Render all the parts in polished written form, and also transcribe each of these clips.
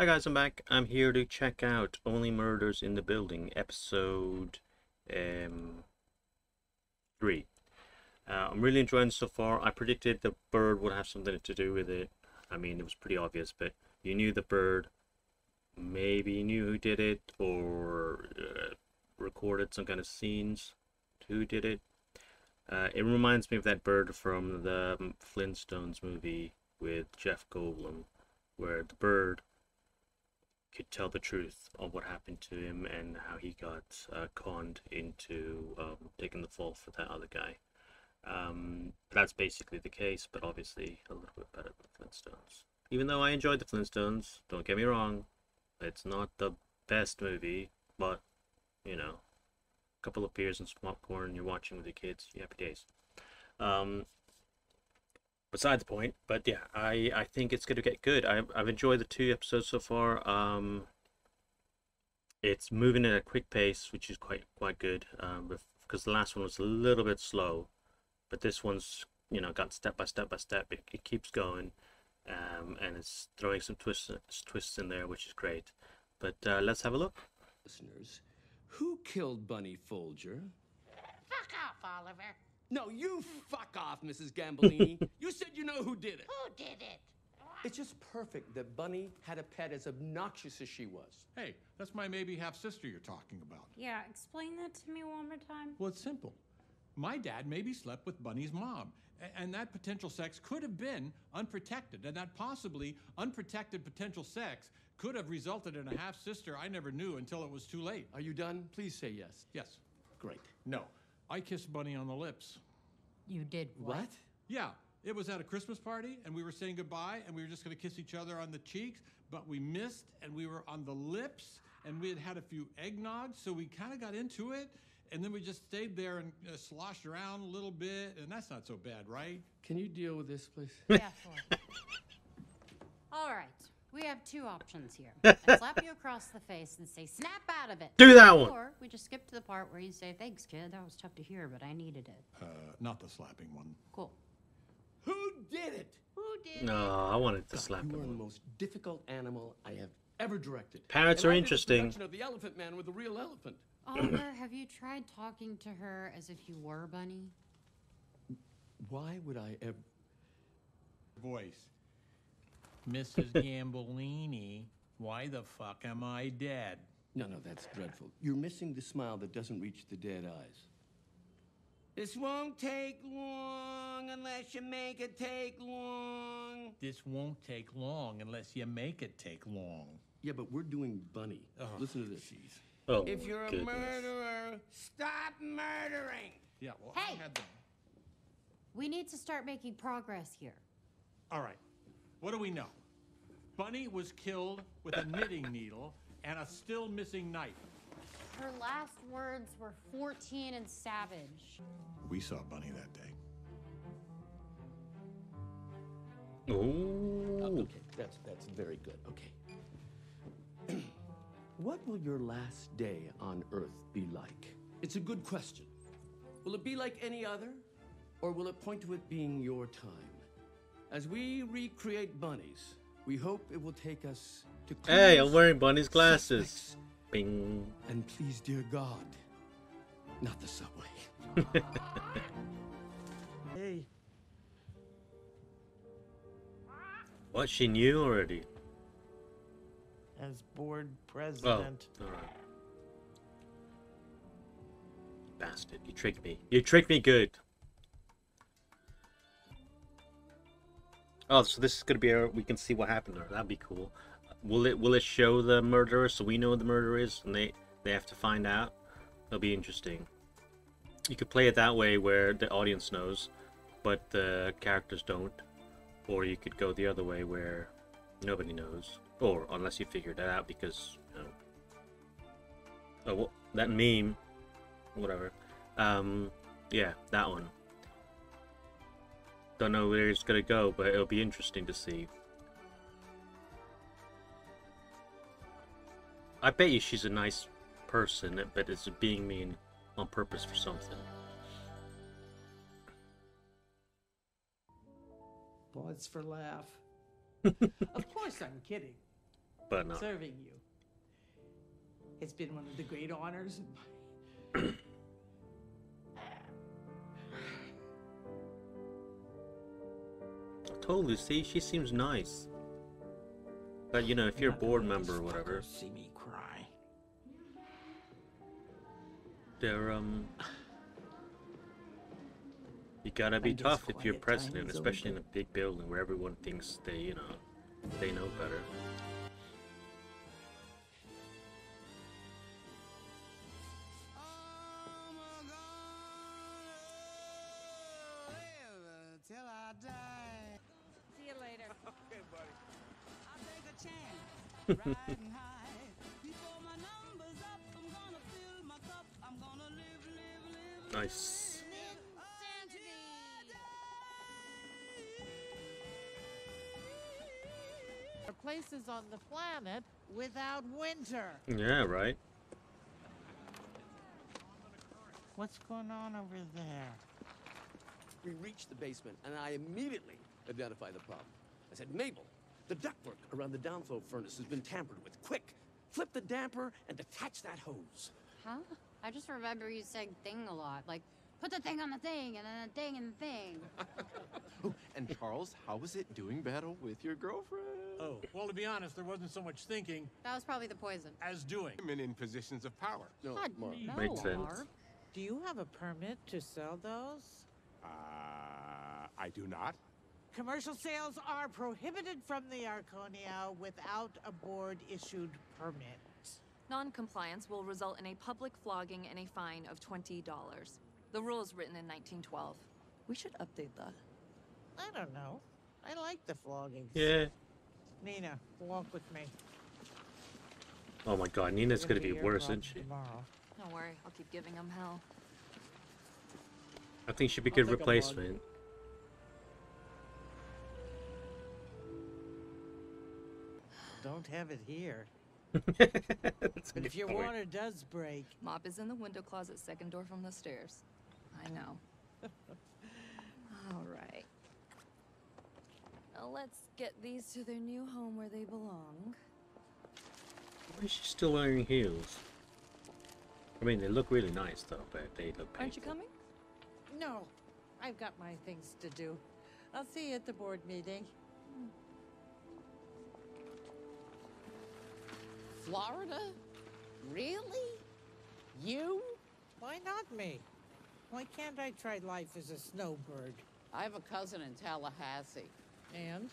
Hi guys, I'm back. I'm here to check out Only Murders in the Building, episode 3. I'm really enjoying it so far. I predicted the bird would have something to do with it. I mean, it was pretty obvious, but you knew the bird. Maybe you knew who did it, or recorded some kind of scenes to who did it. It reminds me of that bird from the Flintstones movie with Jeff Goldblum, where the bird could tell the truth of what happened to him and how he got conned into taking the fall for that other guy. That's basically the case, but obviously a little bit better than the Flintstones. Even though I enjoyed the Flintstones, don't get me wrong, it's not the best movie, but, you know, a couple of beers and some popcorn, you're watching with your kids, happy days. Beside the point, but yeah, I think it's going to get good. I've enjoyed the 2 episodes so far. It's moving at a quick pace, which is quite good, because the last one was a little bit slow, but this one's, you know, got step by step by step. It keeps going, and it's throwing some twists in there, which is great. But let's have a look. Listeners, who killed Bunny Folger? Fuck off, Oliver. No, you fuck off, Mrs. Gambolini. You said you know who did it. Who did it? It's just perfect that Bunny had a pet as obnoxious as she was. Hey, that's my maybe half-sister you're talking about. Yeah, explain that to me one more time. Well, it's simple. My dad maybe slept with Bunny's mom, and that potential sex could have been unprotected, and that possibly unprotected potential sex could have resulted in a half-sister I never knew until it was too late. Are you done? Please say yes. Yes. Great. No. I kissed Bunny on the lips. You did what? Yeah, it was at a Christmas party, and we were saying goodbye, and we were just going to kiss each other on the cheeks, but we missed, and we were on the lips, and we had had a few eggnogs, so we kind of got into it, and then we just stayed there and sloshed around a little bit, and that's not so bad, right? Can you deal with this, please? Yeah, sure. All right, we have 2 options here. I slap you across the face and say, snap out of it. Do that one. Or we just skip to the part where you say, thanks, kid. That was tough to hear, but I needed it. Not the slapping one. Cool. Who did it? Who did it? No, I wanted the slapping one. You are the most difficult animal I have ever directed. Parrots are interesting. And I did the production of The Elephant Man with a real elephant. Oliver, have you tried talking to her as if you were Bunny? Why would I ever... Voice. Mrs. Gambolini, why the fuck am I dead? No, that's dreadful. You're missing the smile that doesn't reach the dead eyes. This won't take long unless you make it take long. This won't take long unless you make it take long. Yeah, but we're doing Bunny. Oh, listen to this. Geez. Oh, if you're a murderer, stop murdering. Yeah, well, hey, I had them. We need to start making progress here. All right. What do we know? Bunny was killed with a knitting needle and a still missing knife. Her last words were 14 and savage. We saw Bunny that day. Ooh. Oh, okay, that's very good. Okay. What will your last day on Earth be like? It's a good question. Will it be like any other, or will it point to it being your time? As we recreate bunnies, we hope it will take us to... Hey, I'm wearing Bunny's glasses. Suspects. Bing. And please, dear God, not the subway. Hey. What, she knew already? As board president. Oh, all right. Bastard, you tricked me. You tricked me good. Oh, so this is gonna be our, we can see what happened to her. That'd be cool. Will it show the murderer so we know who the murderer is and they have to find out? That'll be interesting. You could play it that way where the audience knows, but the characters don't. Or you could go the other way where nobody knows, or unless you figure that out because you know. Oh, well, that meme, whatever. Yeah, that one. Don't know where it's gonna go, but it'll be interesting to see. I bet you she's a nice person, but it's being mean on purpose for something. Pause for laugh. Of course I'm kidding. but not serving you. It's been one of the great honors of my... Totally, see, she seems nice. But you know, if you're a board member or whatever, see me cry. They're you gotta be tough if you're president, especially in a big building where everyone thinks they, you know, they know better. Riding high. Before my number's up, I'm gonna fill my cup. I'm gonna live, live, live. Nice. There are places on the planet without winter. Yeah, right. What's going on over there? We reached the basement, and I immediately identified the problem. I said, Mabel, the ductwork around the downflow furnace has been tampered with. Quick, flip the damper and detach that hose. Huh? I just remember you saying thing a lot. Like, put the thing on the thing and then the thing and the thing. Oh, and Charles, how was it doing battle with your girlfriend? Oh, well, to be honest, there wasn't so much thinking. That was probably the poison. As doing. Women in positions of power. No, God, Mark. No, makes sense. Mark. Do you have a permit to sell those? I do not. Commercial sales are prohibited from the Arconia without a board-issued permit. Non-compliance will result in a public flogging and a fine of $20. The rule is written in 1912. We should update that. I don't know. I like the flogging. Yeah. Nina, walk with me. Oh my God, Nina's gonna be worse, isn't she? Tomorrow. Don't worry, I'll keep giving them hell. I think she'd be a good replacement. Don't have it here. But if your water does break... Mop is in the window closet, second door from the stairs. I know. All right. Now let's get these to their new home where they belong. Why is she still wearing heels? I mean, they look really nice, though, but they look painful. Aren't you coming? No. I've got my things to do. I'll see you at the board meeting. Florida? Really? You? Why not me? Why can't I try life as a snowbird? I have a cousin in Tallahassee. And?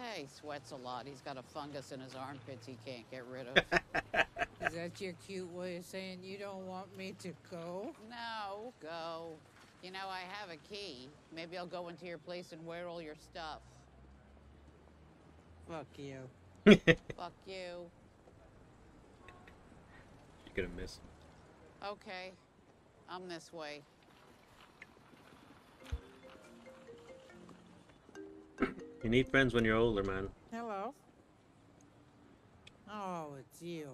Hey, he sweats a lot. He's got a fungus in his armpits he can't get rid of. Is that your cute way of saying you don't want me to go? No, go. You know, I have a key. Maybe I'll go into your place and wear all your stuff. Fuck you. Fuck you. Gonna miss him. Okay, I'm this way. You need friends when you're older, man. Hello. Oh, it's you.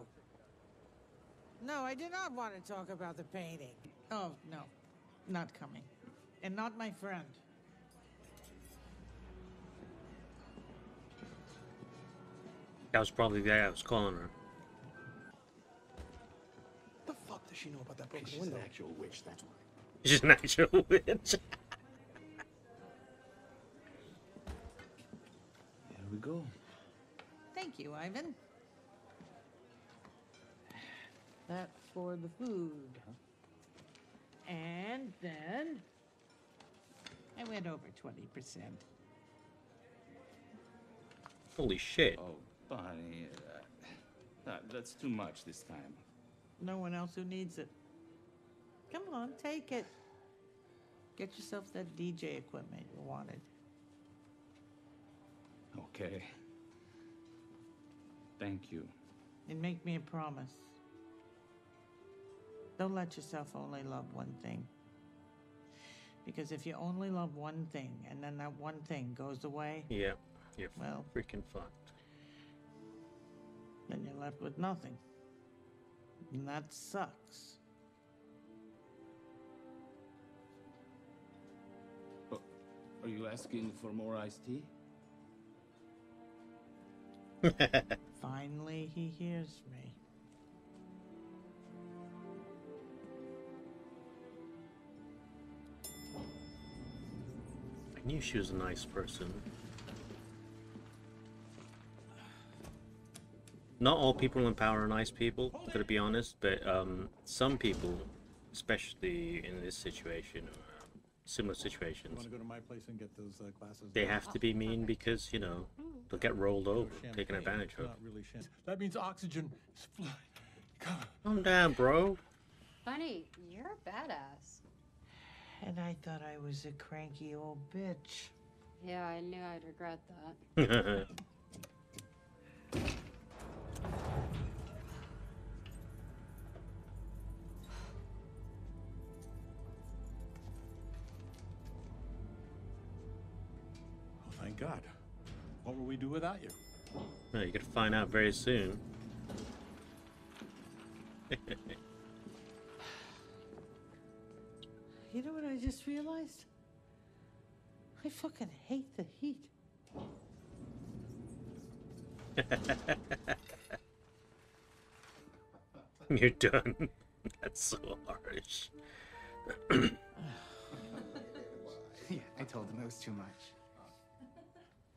No, I do not want to talk about the painting. Oh, no, not coming. And not my friend. That was probably the guy I was calling her. Does she know about that broken window? She's an actual witch, that's why. She's an actual witch. There we go. Thank you, Ivan. That's for the food. Huh? And then I went over 20%. Holy shit. Oh, Bonnie. That's too much this time. No one else who needs it. Come on, take it. Get yourself that DJ equipment you wanted. Okay. Thank you. And make me a promise. Don't let yourself only love one thing. Because if you only love one thing and then that one thing goes away... Yeah, you're well, freaking fucked. Then you're left with nothing. And that sucks. Oh, are you asking for more iced tea? Finally, he hears me. I knew she was a nice person. Not all people in power are nice people, gotta be honest, but some people, especially in this situation, similar situations, want to go to my place and get those glasses. They have to be mean because, you know, they'll get rolled over, taken advantage of. Really, that means oxygen is flying. Calm down, bro. Bunny, you're a badass. And I thought I was a cranky old bitch. Yeah, I knew I'd regret that. God, what will we do without you? Well, you're gonna find out very soon. You know what I just realized? I fucking hate the heat. You're done. That's so harsh. Yeah, I told him it was too much.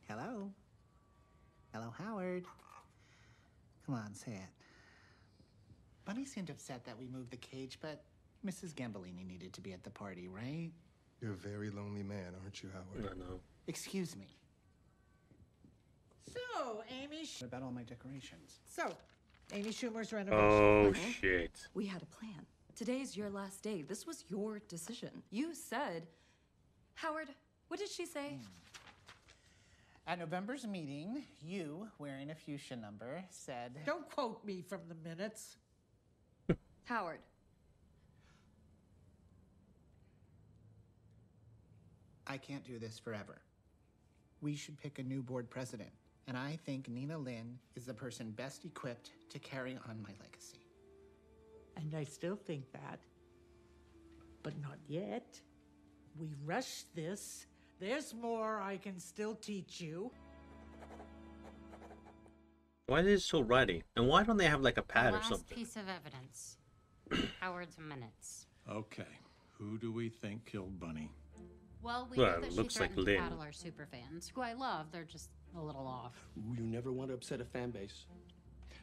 Hello? Hello, Howard. Come on, say it. Bunny seemed upset that we moved the cage, but Mrs. Gambolini needed to be at the party, right? You're a very lonely man, aren't you, Howard? I know. Excuse me. So, Amy... What about all my decorations? So, Amy Schumer's renovation... Oh, shit. We had a plan. Today's your last day. This was your decision. You said... Howard, what did she say? At November's meeting, you, wearing a fuchsia number, said... Don't quote me from the minutes. Howard. I can't do this forever. We should pick a new board president, and I think Nina Lynn is the person best equipped to carry on my legacy. And I still think that. But not yet. We rushed this... There's more I can still teach you. Why is it so ratty? And why don't they have like a pad or something? Last piece of evidence. Howard's minutes. Okay. Who do we think killed Bunny? Well, we know that she threatened to battle our superfans, who I love. They're just a little off. Ooh, you never want to upset a fan base.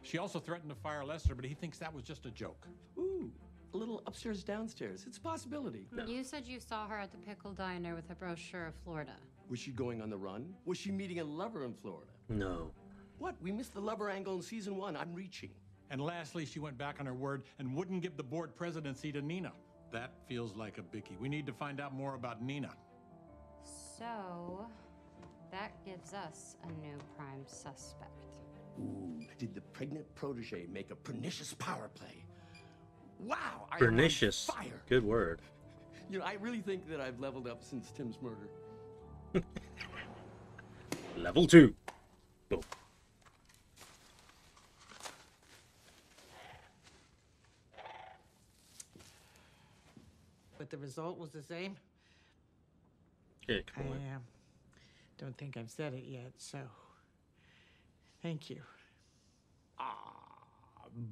She also threatened to fire Lester, but he thinks that was just a joke. Ooh. A little upstairs, downstairs. It's a possibility. No. You said you saw her at the Pickle Diner with a brochure of Florida. Was she going on the run? Was she meeting a lover in Florida? No. What? We missed the lover angle in season 1. I'm reaching. And lastly, she went back on her word and wouldn't give the board presidency to Nina. That feels like a biggie. We need to find out more about Nina. So, that gives us a new prime suspect. Ooh, did the pregnant protege make a pernicious power play? Wow, pernicious. Fire. Good word. You know, I really think that I've leveled up since Tim's murder. Level 2. Boom. But the result was the same. Yeah, come on. I don't think I've said it yet, so thank you. Ah.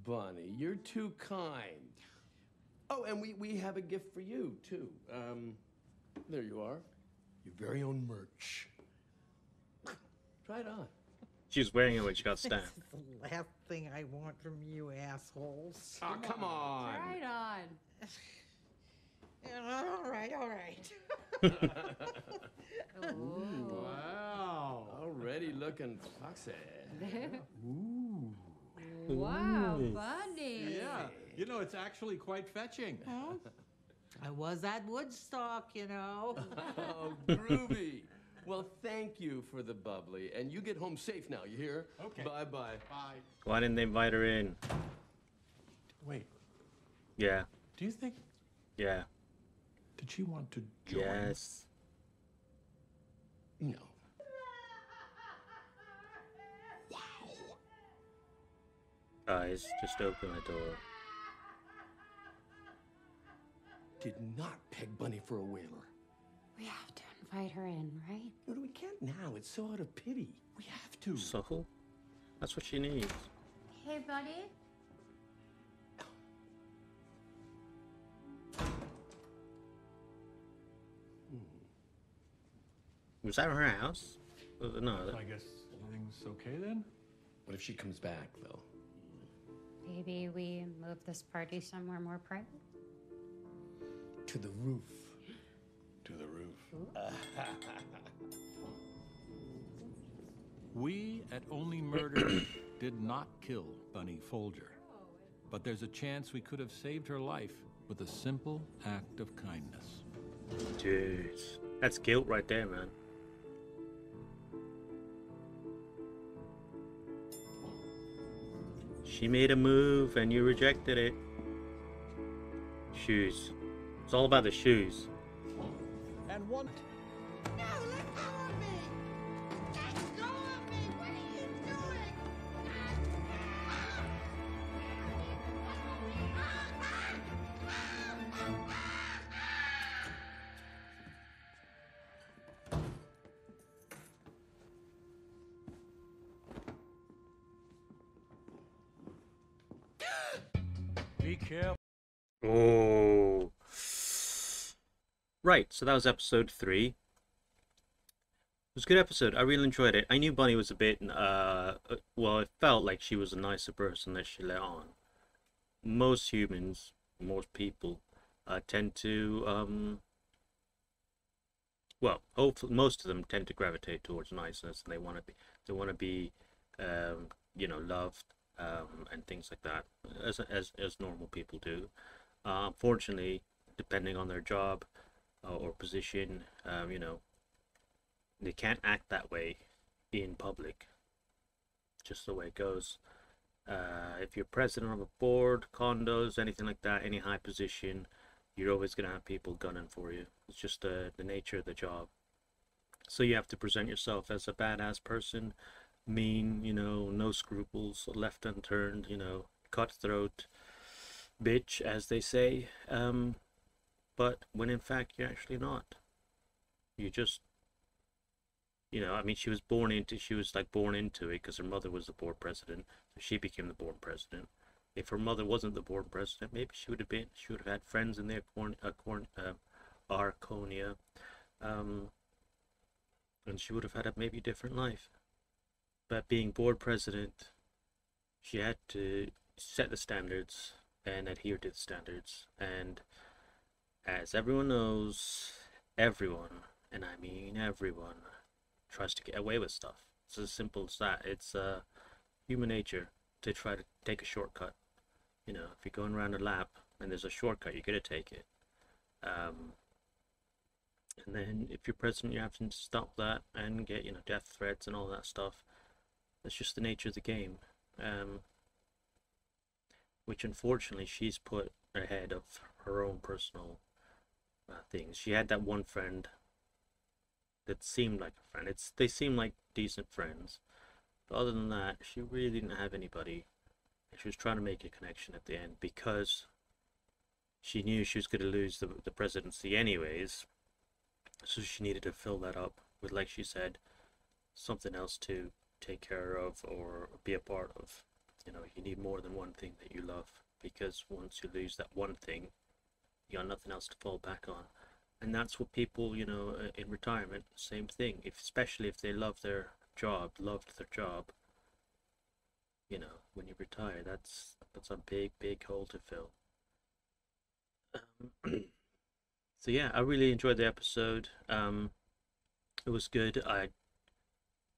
Bunny, you're too kind. Oh, and we have a gift for you, too. There you are. Your very own merch. Try it on. She's wearing it when she got stabbed. This is the last thing I want from you assholes. Oh, come on. Try it on. All right, all right. Ooh, wow. Already looking foxy. Ooh. Wow, Bunny. Yeah, you know, it's actually quite fetching. Huh? I was at Woodstock, you know. Oh, groovy. Well, thank you for the bubbly. And you get home safe now, you hear? Okay. Bye-bye. Bye. Why didn't they invite her in? Wait. Yeah. Do you think... Yeah. Did she want to join? Yes. No. Guys, just open the door. Did not peg Bunny for a whaler. We have to invite her in, right? No, we can't now. It's so out of pity. We have to. So? That's what she needs. Hey, buddy. Was that her house? No. I guess everything's okay then. What if she comes back though? Maybe we move this party somewhere more private. To the roof. To the roof. We at Only Murders did not kill Bunny Folger, but there's a chance we could have saved her life with a simple act of kindness. Dude, that's guilt right there, man. She made a move and you rejected it. Shoes. It's all about the shoes. And one. No, let go of me! Let go of me! What are you doing? Be careful. Oh. Right, so that was episode 3. It was a good episode. I really enjoyed it. I knew Bunny was a bit, well, it felt like she was a nicer person that she let on. Most humans, most people, tend to, well, hopefully most of them tend to gravitate towards niceness, and they want to be, you know, loved. And things like that, as normal people do. Unfortunately, depending on their job or position, you know, they can't act that way in public. Just the way it goes. If you're president of a board, condos, anything like that, any high position, you're always gonna have people gunning for you. It's just the nature of the job. So you have to present yourself as a badass person. Mean, you know, no scruples, left unturned, you know, cutthroat bitch, as they say, but when in fact you're actually not. You just, you know, I mean, she was born into it because her mother was the board president, so she became the board president. If her mother wasn't the board president, maybe she would have had friends in the Arconia, and she would have had a maybe different life. But being board president, she had to set the standards and adhere to the standards. And as everyone knows, everyone, and I mean everyone, tries to get away with stuff. It's as simple as that. It's human nature to try to take a shortcut. You know, if you're going around a lap and there's a shortcut, you're going to take it. And then if you're president, you have to stop that and get, you know, death threats and all that stuff. It's just the nature of the game, which unfortunately she's put ahead of her own personal things. She had that one friend that seemed like a friend. They seemed like decent friends, but other than that, she really didn't have anybody. And she was trying to make a connection at the end because she knew she was going to lose the presidency anyways. So she needed to fill that up with, like she said, something else to take care of or be a part of. You know, you need more than one thing that you love, because once you lose that one thing, you got nothing else to fall back on. And that's what people, you know, in retirement, same thing. Especially if they loved their job, you know, when you retire, that's a big hole to fill. So yeah, I really enjoyed the episode. It was good. I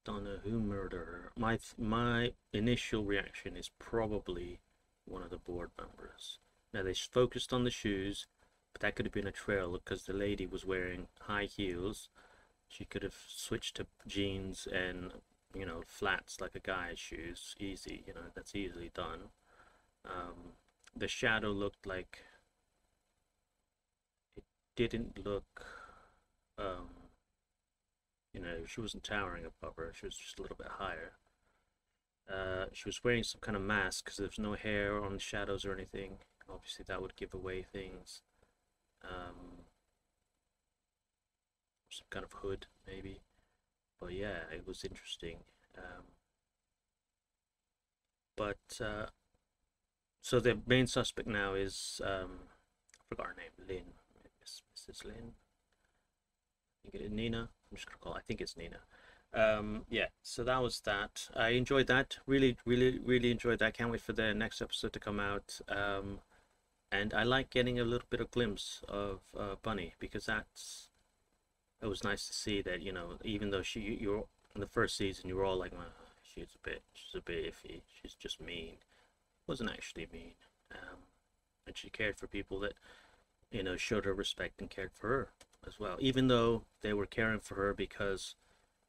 don't know who murdered her. My initial reaction is probably one of the board members. Now, they focused on the shoes, but that could have been a trail because the lady was wearing high heels. She could have switched to jeans and, you know, flats like a guy's shoes. Easy, you know, that's easily done. The shadow looked like it didn't look, you know, she wasn't towering above her. She was just a little bit higher. She was wearing some kind of mask because there's no hair on the shadows or anything. Obviously, that would give away things. Some kind of hood, maybe. But yeah, it was interesting. But so the main suspect now is I forgot her name, Lynn. Mrs. Lynn. I think it is Nina. I'm just gonna call it, I think it's Nina. Yeah, so that was that. I enjoyed that. Really enjoyed that. Can't wait for the next episode to come out. And I like getting a little bit of glimpse of Bunny, because it was nice to see that, you know, even though you're in the first season, you were all like, oh, she's a bit iffy, she's just mean. Wasn't actually mean. And she cared for people that, you know, showed her respect and cared for her as well, even though they were caring for her because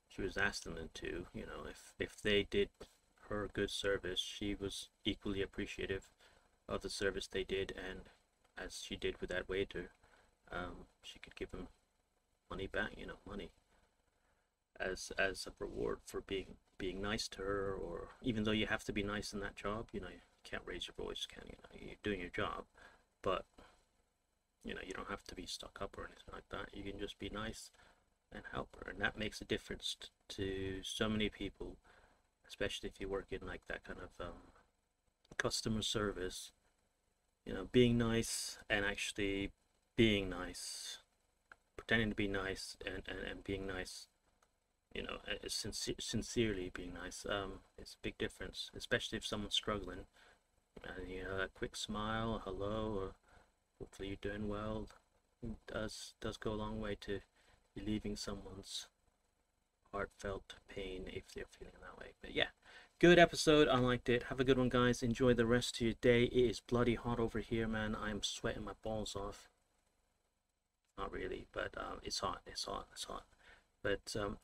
she was asking them to. You know, if they did her good service, she was equally appreciative of the service they did, and as she did with that waiter, she could give him money back, you know, money as a reward for being nice to her. Or even though you have to be nice in that job, you know, you can't raise your voice, you're doing your job, but you know, you don't have to be stuck up or anything like that. You can just be nice and help her, and that makes a difference to so many people, especially if you work in like that kind of customer service. You know, being nice and actually being nice, pretending to be nice and being nice, you know, sincerely being nice, it's a big difference, especially if someone's struggling, and you know, that quick smile, hello, or hopefully you're doing well, does go a long way to relieving someone's heartfelt pain if they're feeling that way. But yeah, good episode, I liked it. Have a good one, guys. Enjoy the rest of your day. It is bloody hot over here, man. I'm sweating my balls off. Not really, but it's hot. But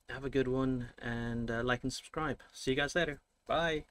have a good one, and like and subscribe. See you guys later. Bye.